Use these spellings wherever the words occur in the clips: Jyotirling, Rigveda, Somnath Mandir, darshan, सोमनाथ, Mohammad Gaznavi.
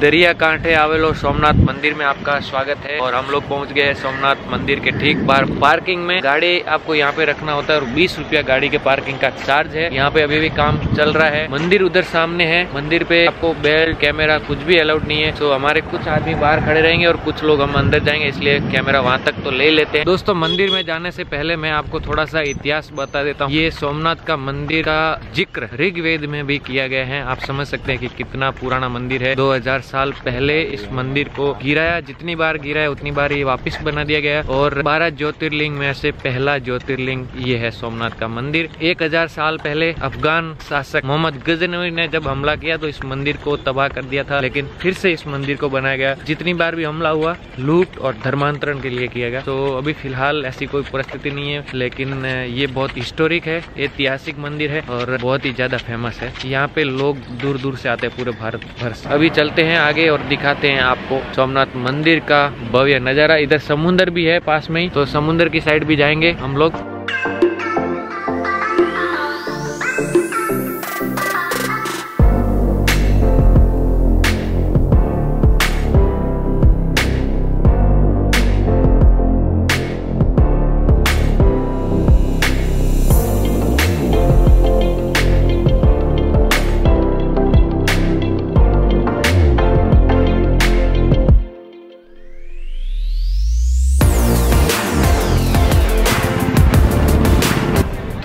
दरिया कांठे आवेलो सोमनाथ मंदिर में आपका स्वागत है। और हम लोग पहुंच गए हैं सोमनाथ मंदिर के ठीक बाहर। पार्किंग में गाड़ी आपको यहाँ पे रखना होता है और 20 रुपया गाड़ी के पार्किंग का चार्ज है। यहाँ पे अभी भी काम चल रहा है। मंदिर उधर सामने है। मंदिर पे आपको बेल्ट कैमरा कुछ भी अलाउड नहीं है। तो हमारे कुछ आदमी बाहर खड़े रहेंगे और कुछ लोग हम अंदर जाएंगे, इसलिए कैमरा वहाँ तक तो ले लेते हैं। दोस्तों, मंदिर में जाने से पहले मैं आपको थोड़ा सा इतिहास बता देता हूँ। ये सोमनाथ का मंदिर का जिक्र ऋग्वेद में भी किया गया है। आप समझ सकते हैं कि कितना पुराना मंदिर है। 2000 साल पहले इस मंदिर को गिराया, जितनी बार गिराया उतनी बार ये वापस बना दिया गया। और 12 ज्योतिर्लिंग में से पहला ज्योतिर्लिंग ये है सोमनाथ का मंदिर। 1000 साल पहले अफगान शासक मोहम्मद गजनवी ने जब हमला किया तो इस मंदिर को तबाह कर दिया था, लेकिन फिर से इस मंदिर को बनाया गया। जितनी बार भी हमला हुआ लूट और धर्मांतरण के लिए किया गया। तो अभी फिलहाल ऐसी कोई परिस्थिति नहीं है, लेकिन ये बहुत हिस्टोरिक है, ऐतिहासिक मंदिर है और बहुत ही ज्यादा फेमस है। यहाँ पे लोग दूर दूर से आते हैं, पूरे भारत भर से। अभी चलते हैं आगे और दिखाते हैं आपको सोमनाथ मंदिर का भव्य नजारा। इधर समुंदर भी है पास में ही, तो समुंदर की साइड भी जाएंगे हम लोग।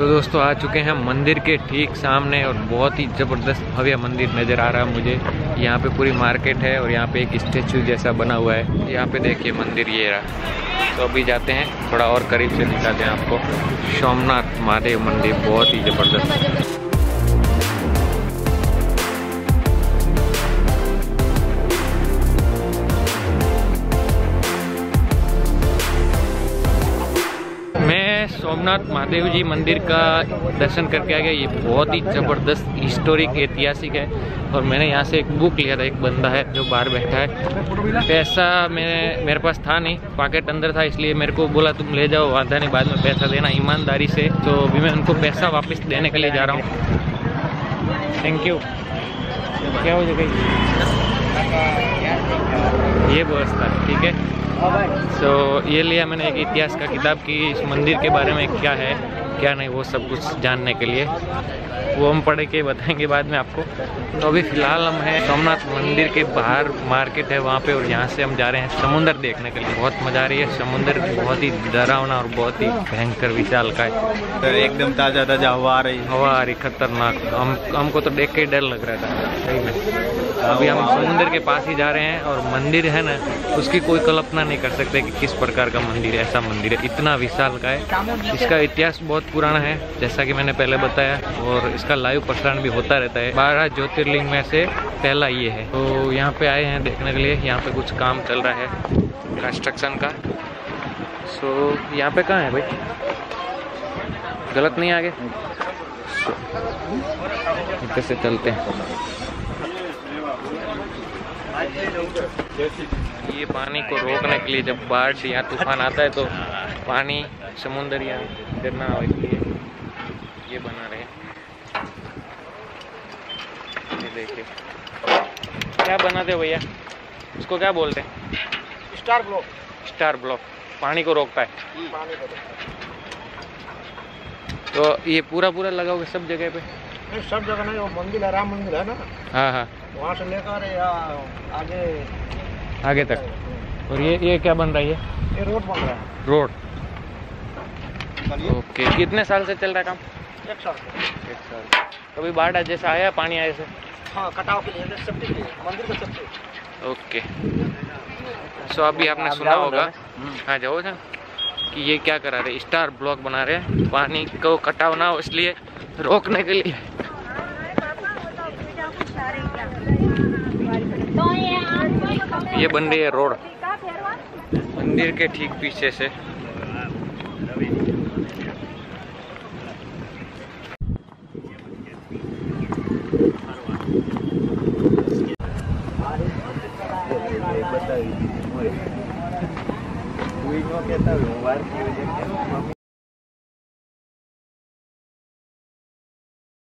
तो दोस्तों, आ चुके हैं मंदिर के ठीक सामने और बहुत ही जबरदस्त भव्य मंदिर नजर आ रहा है मुझे। यहाँ पे पूरी मार्केट है और यहाँ पे एक स्टेचू जैसा बना हुआ है। यहाँ पे देखिए मंदिर ये रहा। तो अभी जाते हैं, थोड़ा और करीब से दिखाते हैं आपको सोमनाथ महादेव मंदिर। बहुत ही जबरदस्त। सोमनाथ महादेव जी मंदिर का दर्शन करके आ गया। ये बहुत ही जबरदस्त हिस्टोरिक ऐतिहासिक है। और मैंने यहाँ से एक बुक लिया था। एक बंदा है जो बाहर बैठा है। पैसा मेरे पास था नहीं, पॉकेट अंदर था, इसलिए मेरे को बोला तुम ले जाओ, आधा नहीं बाद में पैसा देना ईमानदारी से। तो अभी मैं उनको पैसा वापस देने के लिए जा रहा हूँ। Thank you. क्या हो जाएगा ये व्यवस्था, ठीक है। तो ये लिया मैंने एक इतिहास का किताब कि इस मंदिर के बारे में क्या है क्या नहीं, वो सब कुछ जानने के लिए। वो हम पढ़ के बताएंगे बाद में आपको। तो अभी फिलहाल हम हैं सोमनाथ मंदिर के बाहर, मार्केट है वहाँ पे, और यहाँ से हम जा रहे हैं समुंदर देखने के लिए। बहुत मज़ा आ रही है। समुंदर बहुत ही डरावना और बहुत ही भयंकर विशाल का है। तो एकदम ताज़ा ताज़ा हवा आ रही है, हवा आ रही खतरनाक। हमको तो देख के डर लग रहा था। अभी हम समुंदर के पास ही जा रहे हैं और मंदिर है ना, उसकी कोई कल्पना नहीं कर सकते कि किस प्रकार का मंदिर है। ऐसा मंदिर है, इतना विशाल का है। इसका इतिहास बहुत पुराना है, जैसा कि मैंने पहले बताया, और इसका लाइव प्रसारण भी होता रहता है। 12 ज्योतिर्लिंग में से पहला ये है। तो यहाँ पे आए हैं देखने के लिए। यहाँ पे कुछ काम चल रहा है कंस्ट्रक्शन का। सो यहाँ पे कहाँ है भाई, गलत नहीं आगे इधर से चलते हैं। ये पानी को रोकने के लिए, जब बाढ़ से यहाँ तूफान आता है तो पानी समुंदर या गिरना हो, इसलिए ये बना रहे हैं। ये देखिए क्या बनाते हो भैया, इसको क्या बोलते हैं? Star block. स्टार ब्लॉक पानी को रोकता है। तो ये पूरा लगाओगे सब जगह पे? नहीं, सब जगह नहीं। वो मंदिर है, राम मंदिर है ना, हाँ हाँ, वहाँ से लेकर आगे तक। और ये क्या बन रही है? ये रोड बन रहा है। Road, okay. कितने साल से चल रहा है काम? 1 साल। कभी बाढ़ जैसा आया, पानी आया से? हाँ, कटाव के लिए, सेफ्टी के लिए, मंदिर के सेफ्टी। ओके। सो अभी आपने सुना होगा, हाँ जाओ ना, कि ये क्या करा रहे, स्टार ब्लॉक बना रहे हैं, पानी को कटाव ना हो इसलिए रोकने के लिए। ये बन रही है रोड मंदिर के ठीक पीछे से।